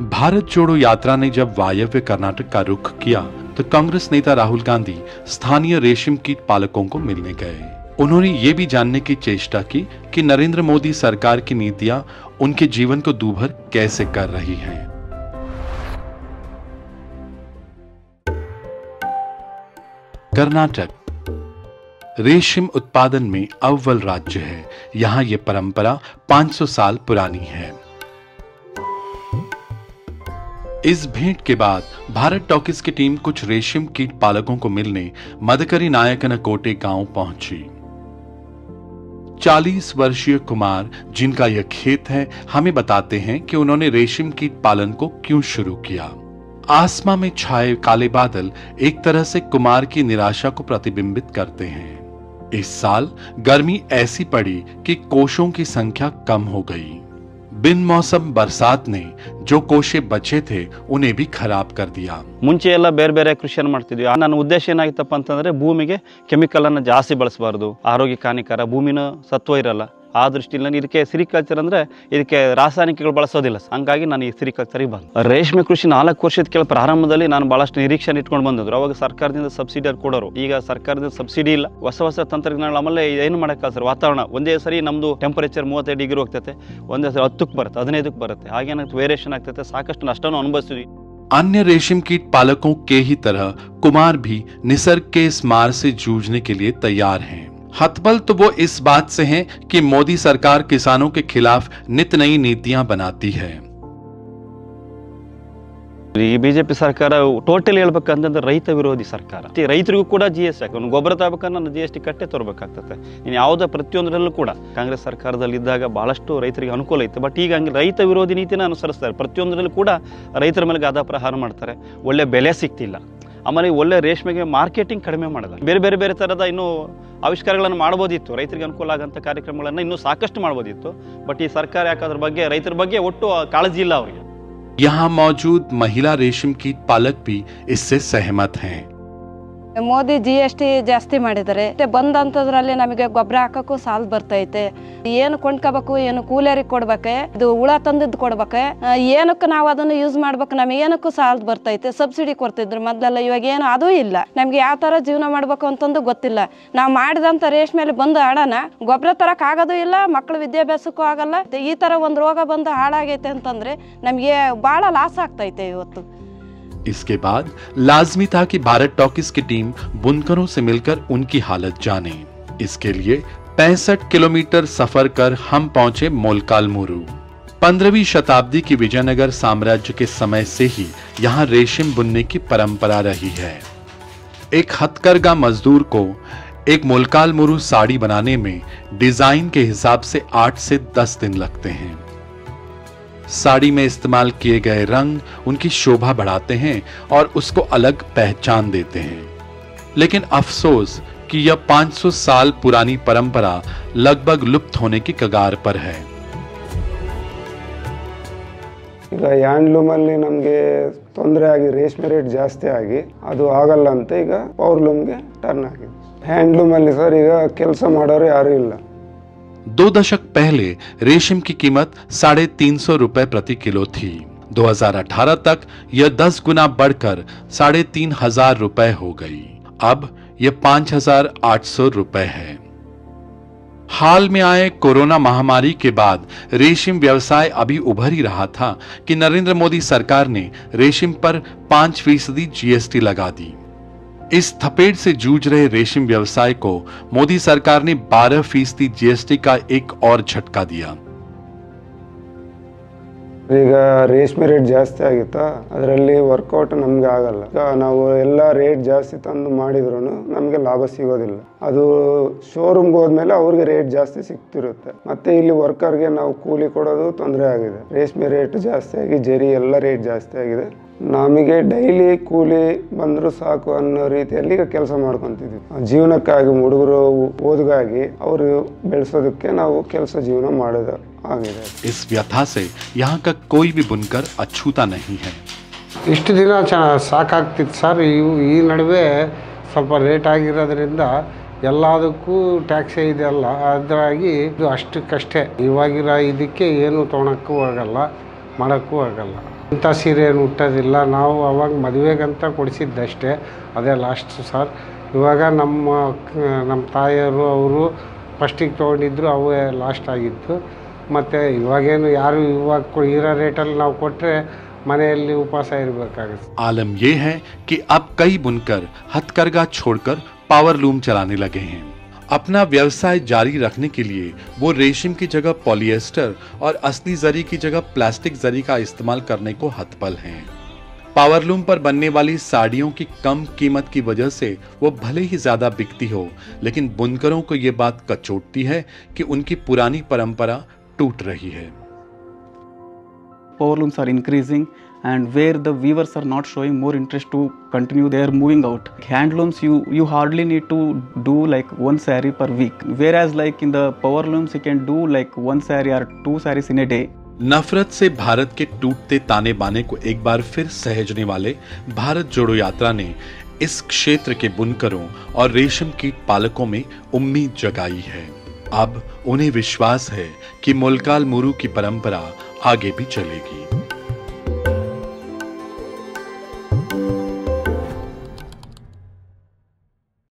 भारत जोड़ो यात्रा ने जब वायव्य कर्नाटक का रुख किया तो कांग्रेस नेता राहुल गांधी स्थानीय रेशम कीट पालकों को मिलने गए। उन्होंने ये भी जानने की चेष्टा की कि नरेंद्र मोदी सरकार की नीतियां उनके जीवन को दूभर कैसे कर रही हैं। कर्नाटक रेशम उत्पादन में अव्वल राज्य है। यहां यह परंपरा 500 साल पुरानी है। इस भेंट के बाद भारत टॉकीज की टीम कुछ रेशम कीट पालकों को मिलने मदकरी नायकनकोटे गांव पहुंची। 40 वर्षीय कुमार, जिनका यह खेत है, हमें बताते हैं कि उन्होंने रेशम कीट पालन को क्यों शुरू किया। आसमां में छाए काले बादल एक तरह से कुमार की निराशा को प्रतिबिंबित करते हैं। इस साल गर्मी ऐसी पड़ी कि कोशों की संख्या कम हो गई। बिन मौसम बरसात ने जो कोशे बचे थे उन्हें भी खराब कर दिया। मुंचे ಎಲ್ಲ ಬೇರೆ ಬೇರೆ ಕೃಷಿಯನ್ನು ಮಾಡ್ತಿದ್ವಿ। ನನ್ನ ಉದ್ದೇಶ ಏನಾಗಿತ್ತಪ್ಪ ಅಂತಂದ್ರೆ ಭೂಮಿಗೆ ಕೆಮಿಕಲ್ ಅನ್ನು ಜಾಸ್ತಿ ಬಳಸಬಾರದು, ಆರೋಗ್ಯಕ್ಕೆ ಹಾನಿಕರ, ಭೂಮಿನ ಸತ್ವ ಇರಲ್ಲ। ಆ ದೃಷ್ಟಿಯಲ್ಲಿ ಇದಕ್ಕೆ ಸಿರಿಕಲ್ಚರ್ ಅಂದ್ರೆ ಇದಕ್ಕೆ ರಾಸಾಯನಿಕಗಳು ಬಳಸೋದಿಲ್ಲ, ಹಾಗಾಗಿ ನಾನು ಈ ಸಿರಿಕಲ್ಚರಿಗೆ ಬಂದೆ। ರೇಷ್ಮೆ ಕೃಷಿ 4 ವರ್ಷದ ಕೆಳ ಪ್ರಾರಂಭದಲ್ಲಿ ನಾನು ಬಹಳಷ್ಟು ನಿರೀಕ್ಷೆನ ಇಟ್ಕೊಂಡು ಬಂದಿದ್ರು। ಅವಾಗ ಸರ್ಕಾರದಿಂದ ಸಬ್ಸಿಡಿ ಕೊಡೋರು, ಈಗ ಸರ್ಕಾರದಿಂದ ಸಬ್ಸಿಡಿ ಇಲ್ಲ। ಹೊಸ ಹೊಸ ತಂತ್ರಜ್ಞಾನಗಳ ಆಮೇಲೆ ಏನು ಮಾಡಕ ಸರ್, ವಾತಾವರಣ ಒಂದೇ ಸರಿ ನಮ್ದು ಟೆಂಪರೇಚರ್ 35 ಡಿಗ್ರಿ ಹೋಗ್ತತೆ, ಒಂದೇ ಸರಿ 10ಕ್ಕೆ ಬರುತ್ತೆ, 15ಕ್ಕೆ ಬರುತ್ತೆ, ಹಾಗೆ ಏನಾಗುತ್ತೆ ವೇರಿಯೇಷನ್ ಆಗ್ತತೆ, ಸಾಕಷ್ಟು ನಷ್ಟವನ್ನು ಅನುಭವಿಸಿದ್ವಿ। अन्य रेशम कीट पालकों के ही तरह कुमार भी निसर्ग के इस मार से जूझने के लिए तैयार हैं। हतबल तो वो इस बात से हैं कि मोदी सरकार किसानों के खिलाफ नित नई नीतियां बनाती है। बीजेपी सरकार टोटल हेळबेकंतंद्रे रैत विरोधी सरकार। रैतरिगू कूड़ा जीएसटी हाकि गोबर तगबेकंद्रे नानु जीएसटी कट्टे तोरबेकागुत्ते। इन्नु यावुदे प्रतियೊಂದರಲ್ಲೂ ಕೂಡ ಕಾಂಗ್ರೆಸ್ ಸರ್ಕಾರದಲ್ಲಿ ಇದ್ದಾಗ ಬಹಳಷ್ಟು ರೈತರಿಗೆ ಅನುಕೂಲ ಇತ್ತು, ಬಟ್ ಈಗ ಹಂಗೆ ರೈತ ವಿರೋಧಿ ನೀತಿನ ಅನುಸರಿಸುತ್ತಾರೆ। ಪ್ರತಿಯೊಂದರಲ್ಲೂ ಕೂಡ ರೈತರ ಮೇಲೆ ಗಾದಾ ಪ್ರಹಾರ ಮಾಡ್ತಾರೆ, ಒಳ್ಳೆ ಬೆಲೆ ಸಿಗ್ತಿಲ್ಲ, ಆಮೇಲೆ ಒಳ್ಳೆ ರೇಷ್ಮೆಗೆ ಮಾರ್ಕೆಟಿಂಗ್ ಕಡಿಮೆ ಮಾಡೋದು, ಬೇರೆ ಬೇರೆ ಬೇರೆ ತರದ ಇನ್ನು ಆವಿಷ್ಕಾರಗಳನ್ನು ಮಾಡಬಹುದಿತ್ತು, ರೈತರಿಗೆ ಅನುಕೂಲ ಆಗಂತ ಕಾರ್ಯಕ್ರಮಗಳನ್ನು ಇನ್ನೂ ಸಾಕಷ್ಟು ಮಾಡಬಹುದಿತ್ತು, ಬಟ್ ಈ ಸರ್ಕಾರ ಯಾಕದ್ರ ಬಗ್ಗೆ ರೈತರ ಬಗ್ಗೆ ಒಟ್ಟು ಕಾಳಜಿ ಇಲ್ಲ ಅವರಿಗೆ। यहाँ मौजूद महिला रेशम कीट पालक भी इससे सहमत हैं। मोदी GST ಜಾಸ್ತಿ ಮಾಡಿದ್ದಾರೆ, ಬಂದಂತದ್ರಲ್ಲಿ ನಮಗೆ ಗೊಬ್ಬರ ಹಾಕಕ್ಕೂ ಸಾಲ ಬರ್ತೈತೆ, ಏನು ಕೊಂಡ್ಕೋಬೇಕು, ಏನು ಕೂಲಿಯರಿಗೆ ಕೊಡ್ಬೇಕು, ಇದು ಹುಳ ತಂದಿದ್ದು ಕೊಡ್ಬೇಕು, ಏನಕ್ಕೆ ನಾವು ಅದನ್ನು ಯೂಸ್ ಮಾಡ್ಬೇಕು, ನಮಗೆ ಏನಕ್ಕೂ ಸಾಲ ಬರ್ತೈತೆ। ಸಬ್ಸಿಡಿ ಕೊಡ್ತಿದ್ರು ಮೊದಲೆಲ್ಲ, ಇವಾಗ ಏನು ಅದು ಇಲ್ಲ। ನಮಗೆ ಯಾವ ತರ ಜೀವನ ಮಾಡಬೇಕು ಅಂತಂದು ಗೊತ್ತಿಲ್ಲ। ನಾವು ಮಾಡಿದಂತ ರೇಷ್ಮೆಯಲ್ಲಿ ಬಂದು ಹಾಳಾನ ಗೊಬ್ಬರ ತರಕ್ಕೆ ಆಗೋದು ಇಲ್ಲ, ಮಕ್ಕಳು ವಿದ್ಯಾಭ್ಯಾಸಕ್ಕೂ ಆಗಲ್ಲ। ಈ ತರ ಒಂದು ರೋಗ ಬಂದು ಹಾಳಾಗೈತೆ ಅಂತಂದ್ರೆ ನಮಗೆ ಬಹಳ ಲಾಸ್ ಆಗ್ತೈತೆ ಇವತ್ತು। इसके बाद लाजमी था कि भारत टॉकीज की टीम बुनकरों से मिलकर उनकी हालत जाने। इसके लिए 65 किलोमीटर सफर कर हम पहुंचे मोलकालमुरु। 15वीं शताब्दी की विजयनगर साम्राज्य के समय से ही यहां रेशम बुनने की परंपरा रही है। एक हथकरघा मजदूर को एक मोलकालमुरु साड़ी बनाने में डिजाइन के हिसाब से 8 से 10 दिन लगते हैं। साड़ी में इस्तेमाल किए गए रंग उनकी शोभा बढ़ाते हैं और उसको अलग पहचान देते हैं, लेकिन अफसोस कि यह 500 साल पुरानी परंपरा लगभग लुप्त होने की कगार पर है। ಹ್ಯಾಂಡ್ಲೂಮಲ್ಲಿ ನಮಗೆ ತೊಂದರೆ ಆಗಿ ರೇಷ್ಮೆ ರೇಟ್ ಜಾಸ್ತಿ ಆಗಿ ಅದು ಆಗಲ್ಲ ಅಂತ ಈಗ ಪವರ್ಲೂಮ್ಗೆ ಟರ್ನ್ ಆಗಿದೆ। ಹ್ಯಾಂಡ್ಲೂಮಲ್ಲಿ ಸರ್ ಈಗ ಕೆಲಸ ಮಾಡೋರು ಯಾರು ಇಲ್ಲ। 2 दशक पहले रेशम की कीमत 350 रुपए प्रति किलो थी। 2018 तक यह 10 गुना बढ़कर 3500 रुपए हो गई। अब यह 5800 रुपए है। हाल में आए कोरोना महामारी के बाद रेशम व्यवसाय अभी उभर ही रहा था कि नरेंद्र मोदी सरकार ने रेशम पर 5% GST लगा दी। इस थपेड़ से जूझ रहे रेशम व्यवसाय को मोदी सरकार ने 12% GST का एक और झटका दिया। ಈಗ ರೇಷ್ಮೆ ರೇಟ್ ಜಾಸ್ತಿ ಆಗಿತ್ತಾ, ಅದರಲ್ಲಿ ವರ್ಕೌಟ್ ನಮಗೆ ಆಗಲ್ಲ। ಈಗ ನಾವು ಎಲ್ಲ ರೇಟ್ ಜಾಸ್ತಿ ತಂದು ಮಾಡಿದ್ರು ನಮಗೆ ಲಾಭ ಸಿಗೋದಿಲ್ಲ, ಅದು ಶೋರೂಮ್ಗೆ ಹೋದ್ಮೇಲೆ ಅವ್ರಿಗೆ ರೇಟ್ ಜಾಸ್ತಿ ಸಿಗ್ತಿರುತ್ತೆ। ಮತ್ತೆ ಇಲ್ಲಿ ವರ್ಕರ್ಗೆ ನಾವು ಕೂಲಿ ಕೊಡೋದು ತೊಂದರೆ ಆಗಿದೆ। ರೇಷ್ಮೆ ರೇಟ್ ಜಾಸ್ತಿ ಆಗಿ ಜರಿ ಎಲ್ಲ ರೇಟ್ ಜಾಸ್ತಿ ಆಗಿದೆ। ನಮಗೆ ಡೈಲಿ ಕೂಲಿ ಬಂದರೂ ಸಾಕು ಅನ್ನೋ ರೀತಿಯಲ್ಲಿ ಈಗ ಕೆಲಸ ಮಾಡ್ಕೊಂತಿದ್ವಿ ಜೀವನಕ್ಕಾಗಿ। ಹುಡುಗರು ಓದಿಗಾಗಿ ಅವರು ಬೆಳೆಸೋದಕ್ಕೆ ನಾವು ಕೆಲಸ ಜೀವನ ಮಾಡೋದು। इस व्यथा से यहाँ का कोई भी बुनकर अछूता नहीं है। इष्ट दिन साकाग्तित्तु सर, ई नडुवे स्वल्प लेट आगिरोद्रिंद एल्लादक्कू टैक्स इदेयल्ल, अदरागि अष्टक्कष्टे इवागिरो इदक्के एनु तगोळ्ळक्के होगल्ल। ಮಾಡೋಕ್ಕೂ ಆಗಲ್ಲ. ಇಂಥ ಸೀರೆ ಏನು ಉಟ್ಟೋದಿಲ್ಲ ನಾವು, ಅವಾಗ ಮದುವೆಗಂತ ಕೊಡಿಸಿದ್ದಷ್ಟೇ, ಅದೇ ಲಾಸ್ಟ್ ಸಾರ್. ಇವಾಗ ನಮ್ಮ ತಾಯಿಯವರು ಅವರು ಫಸ್ಟಿಗೆ ತೊಗೊಂಡಿದ್ರು, ಅವೇ ಲಾಸ್ಟ್ ಆಗಿತ್ತು. ಮತ್ತು ಇವಾಗೇನು ಯಾರು ಇವಾಗ ಇರೋ ರೇಟಲ್ಲಿ ನಾವು ಕೊಟ್ಟರೆ मनेली उपास आलम ये है कि अब कई बुनकर हथकरघा छोड़कर पावर लूम चलाने लगे हैं। अपना व्यवसाय जारी रखने के लिए वो रेशम की जगह पॉलिएस्टर और असली जरी की जगह प्लास्टिक जरी का इस्तेमाल करने को हतपल हैं। पावरलूम पर बनने वाली साड़ियों की कम कीमत की वजह से वो भले ही ज़्यादा बिकती हो, लेकिन बुनकरों को ये बात कचोटती है कि उनकी पुरानी परंपरा टूट रही है. Power looms are increasing, and where the weavers are not showing more interest to continue, they are moving out. Hand looms, you hardly need to do like one saree per week, whereas like in the power looms you can do like one saree or two sarees in a day. नफरत से भारत के टूटते ताने बाने को एक बार फिर सहेजने वाले भारत जोड़ो यात्रा ने इस क्षेत्र के बुनकरों और रेशम कीट पालकों में उम्मीद जगाई है. अब उन्हें विश्वास है कि मोलकाल मुरु की परंपरा आगे भी चलेगी.